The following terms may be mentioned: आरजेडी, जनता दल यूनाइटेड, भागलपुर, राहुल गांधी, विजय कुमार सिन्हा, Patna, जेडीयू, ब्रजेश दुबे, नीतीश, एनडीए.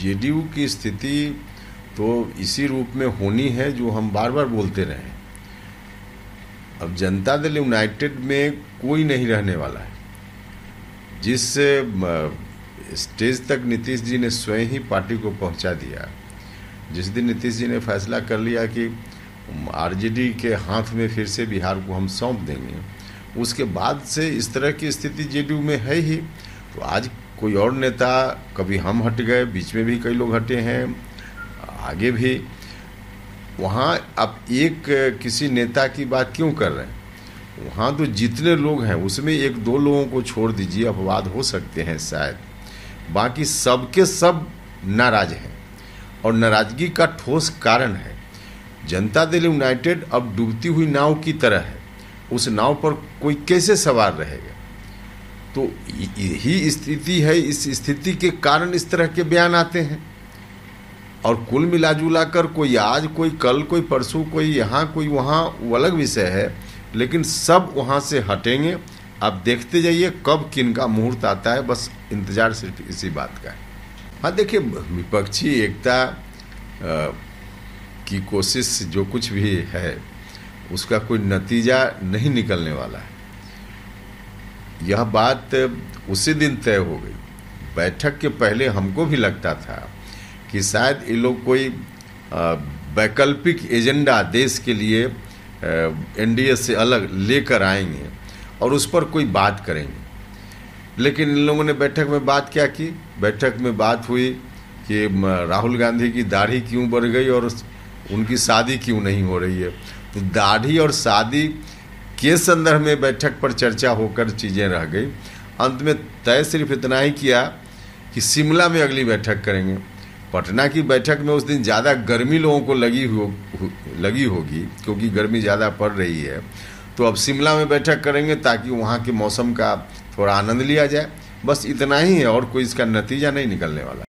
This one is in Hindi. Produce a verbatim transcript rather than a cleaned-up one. जेडीयू की स्थिति तो इसी रूप में होनी है जो हम बार बार बोलते रहे। अब जनता दल यूनाइटेड में कोई नहीं रहने वाला है। जिस स्टेज तक नीतीश जी ने स्वयं ही पार्टी को पहुंचा दिया, जिस दिन नीतीश जी ने फैसला कर लिया कि आरजेडी के हाथ में फिर से बिहार को हम सौंप देंगे, उसके बाद से इस तरह की स्थिति जेडीयू में है ही। तो आज कोई और नेता, कभी हम हट गए, बीच में भी कई लोग हटे हैं, आगे भी, वहाँ आप एक किसी नेता की बात क्यों कर रहे हैं? वहाँ तो जितने लोग हैं उसमें एक दो लोगों को छोड़ दीजिए, अपवाद हो सकते हैं शायद, बाकी सबके सब नाराज हैं और नाराज़गी का ठोस कारण है। जनता दल यूनाइटेड अब डूबती हुई नाव की तरह है, उस नाव पर कोई कैसे सवार रहेगा? तो यही स्थिति है। इस स्थिति के कारण इस तरह के बयान आते हैं और कुल मिला जुला कर कोई आज, कोई कल, कोई परसों, कोई यहाँ, कोई वहाँ, वो अलग विषय है, लेकिन सब वहाँ से हटेंगे। आप देखते जाइए कब किन का मुहूर्त आता है, बस इंतज़ार सिर्फ इसी बात का है। हाँ, देखिए, विपक्षी एकता की कोशिश जो कुछ भी है उसका कोई नतीजा नहीं निकलने वाला है। यह बात उसी दिन तय हो गई। बैठक के पहले हमको भी लगता था कि शायद ये लोग कोई वैकल्पिक एजेंडा देश के लिए एनडीए से अलग लेकर आएंगे और उस पर कोई बात करेंगे, लेकिन इन लोगों ने बैठक में बात क्या की? बैठक में बात हुई कि राहुल गांधी की दाढ़ी क्यों बढ़ गई और उनकी शादी क्यों नहीं हो रही है। तो दाढ़ी और शादी के संदर्भ में बैठक पर चर्चा होकर चीज़ें रह गई। अंत में तय सिर्फ इतना ही किया कि शिमला में अगली बैठक करेंगे। पटना की बैठक में उस दिन ज़्यादा गर्मी लोगों को लगी हो लगी होगी क्योंकि गर्मी ज़्यादा पड़ रही है, तो अब शिमला में बैठक करेंगे ताकि वहाँ के मौसम का थोड़ा आनंद लिया जाए। बस इतना ही है और कोई इसका नतीजा नहीं निकलने वाला।